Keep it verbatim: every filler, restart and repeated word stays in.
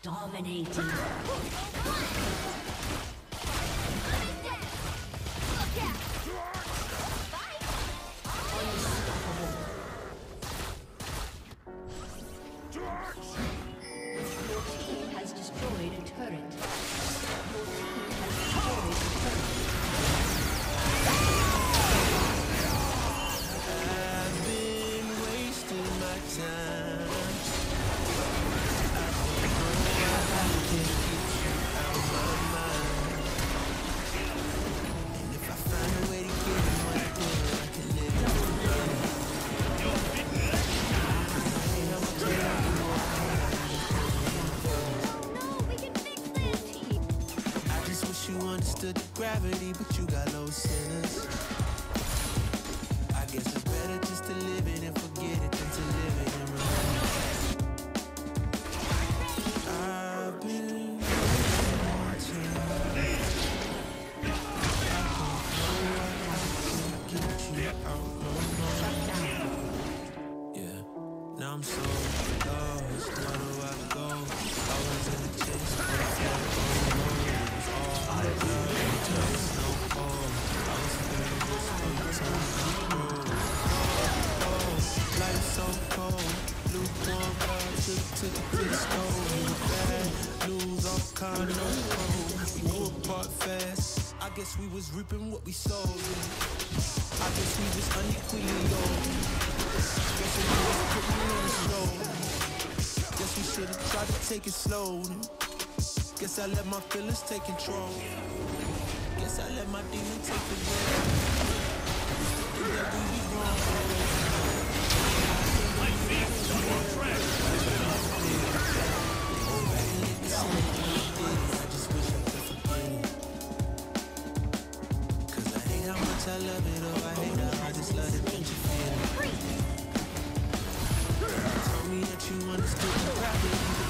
Dominating. Gravity, but you got low sinners. I guess it's better just to live it and forget it than to live it and remember. I've been watching. I can't get you out. Yeah, now I'm so lost. Where do I go? I was in the chase, but I got all I love. No, no, no, no, no, no, no, oh, life's so cold. Lukewarm blood took to the disco. Bad news all kind of cold. We grew apart fast. I guess we was reaping what we sold. I guess we was unequally old. Guess we was putting on the show. Guess we should've tried to take it slow. Guess I let my feelings take control. Guess I let my demon take the win. Yeah, we be wrong. My feet are on track. I just wish I could forget it. Cause I hate how much I love it. Oh, I hate how I just love it when you feel it. You told me that you understood the problem.